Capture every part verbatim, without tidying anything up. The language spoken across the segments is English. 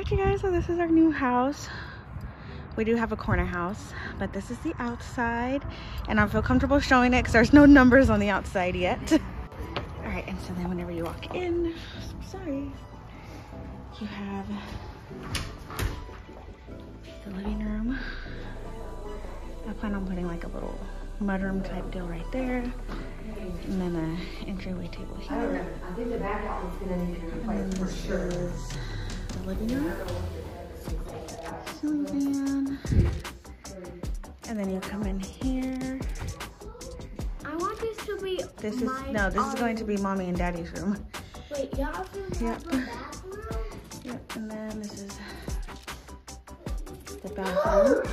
Alright you guys, so this is our new house. We do have a corner house, but this is the outside, and I feel comfortable showing it because there's no numbers on the outside yet. Alright, and so then whenever you walk in, sorry, you have the living room. I plan on putting like a little mudroom type deal right there. And then an entryway table here. I don't know. I think the back office is going to need to replace for sure. The living room, ceiling fan, and then you come in here. I want this to be. This is my no. This um, is going to be mommy and daddy's room. Wait, y'all have yep. a bathroom? Yep. And then this is the bathroom.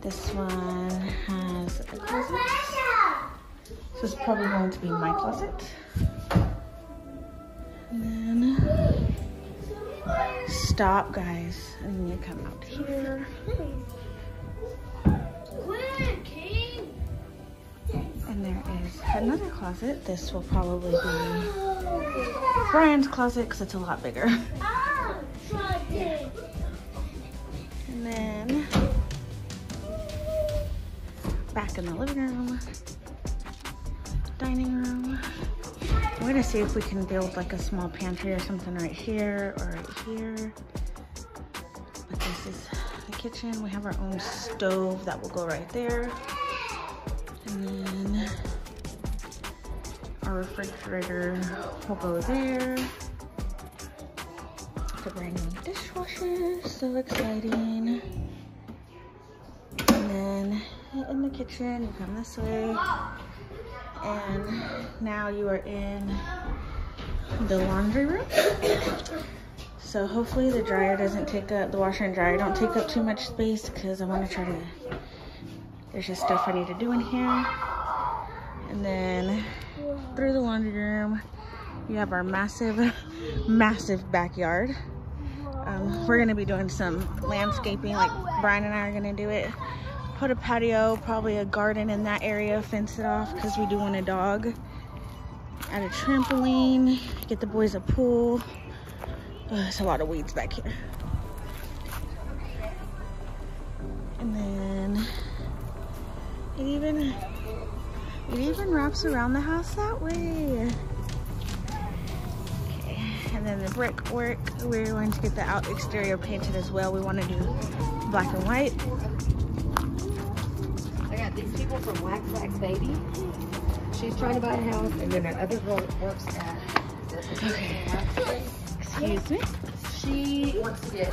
This one has a closet. So this is probably going to be my closet. And then, stop guys, I need to come out here. And there is another closet. This will probably be Brian's closet because it's a lot bigger. And then, back in the living room, dining room. We're gonna see if we can build like a small pantry or something right here or right here. But this is the kitchen. We have our own stove that will go right there. And then our refrigerator will go there. The brand new dishwasher, so exciting. And then in the kitchen, you come this way, and now you are in the laundry room. So hopefully the dryer doesn't take up, the washer and dryer don't take up too much space, because I want to try to, there's just stuff I need to do in here. And then through the laundry room, you have our massive, massive backyard. Um, we're going to be doing some landscaping, like Brian and I are going to do it. Put a patio, probably a garden in that area, fence it off because we do want a dog. Add a trampoline, get the boys a pool. Ugh, it's a lot of weeds back here. And then it even it even wraps around the house that way. Okay, and then the brickwork, we're going to get the out exterior painted as well. We want to do black and white. These people from Wax Wax Baby. She's trying to buy a house, and then that other girl works at okay. Excuse me. She wants to get.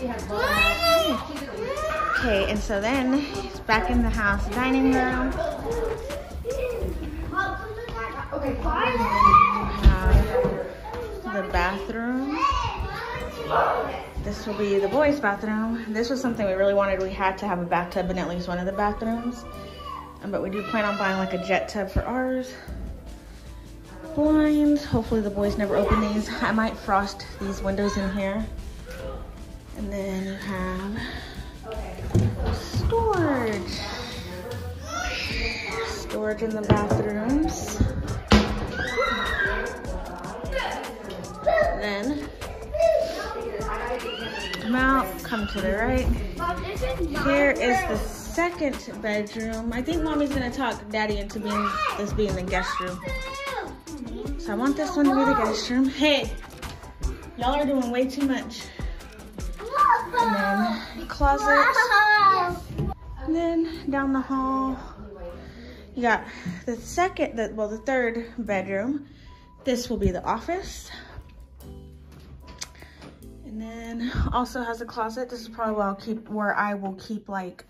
She has one house. Okay, and so then it's back in the house dining room. Okay, um, the bathroom. This will be the boys' bathroom. This was something we really wanted. We had to have a bathtub in at least one of the bathrooms. Um, but we do plan on buying like a jet tub for ours. Blinds. Hopefully the boys never open these. I might frost these windows in here. And then you have storage. Storage in the bathrooms. And then out, come to the right. Here is the second bedroom. I think mommy's gonna talk daddy into being this being the guest room. So I want this one to be the guest room. Hey, y'all are doing way too much. And then closets. And then down the hall, you got the second, the, well, the third bedroom. This will be the office. And then also has a closet. This is probably where I'll keep where I will keep like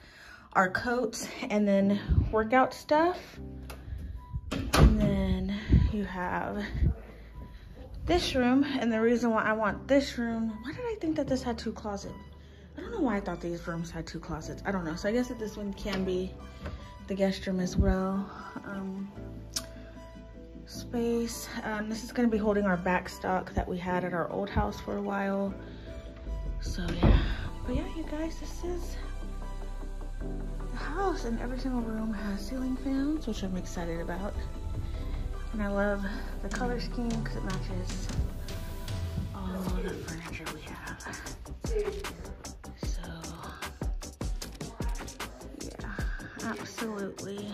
our coats and then workout stuff. And then you have this room. And the reason why I want this room, why did I think that this had two closets? I don't know why I thought these rooms had two closets. I don't know. So I guess that this one can be the guest room as well. Um, space. Um, this is going to be holding our back stock that we had at our old house for a while. So yeah, but yeah, you guys, this is the house, and every single room has ceiling fans, which I'm excited about. And I love the color scheme because it matches all the furniture we have. So, yeah, absolutely.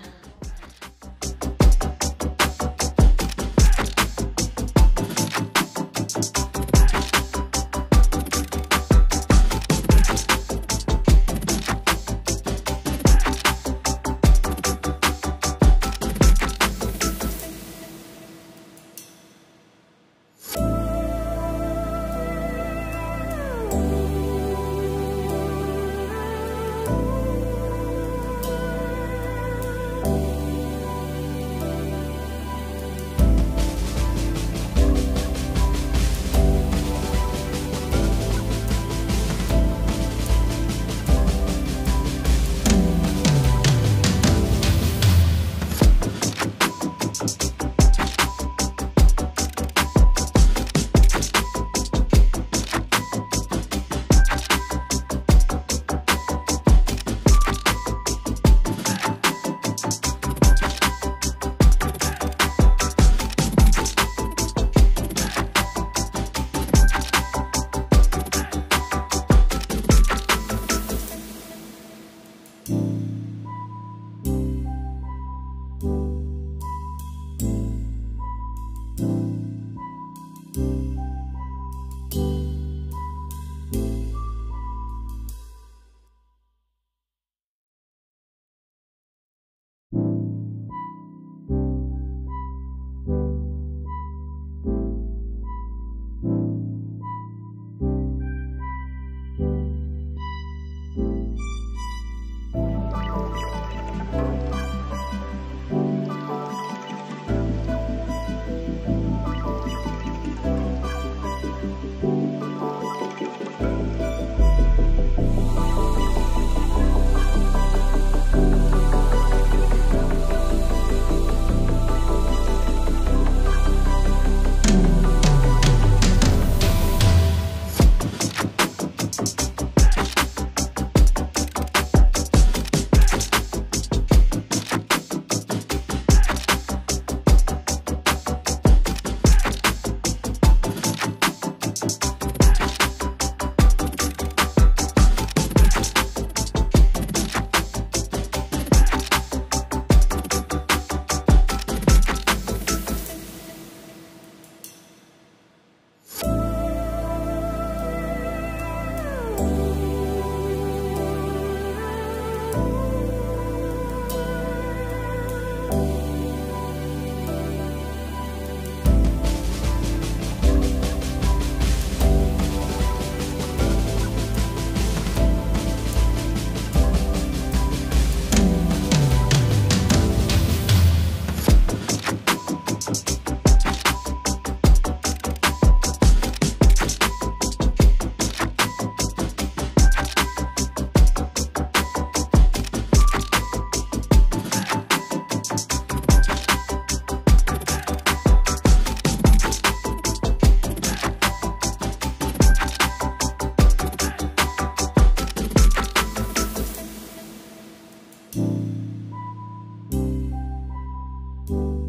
Thank you.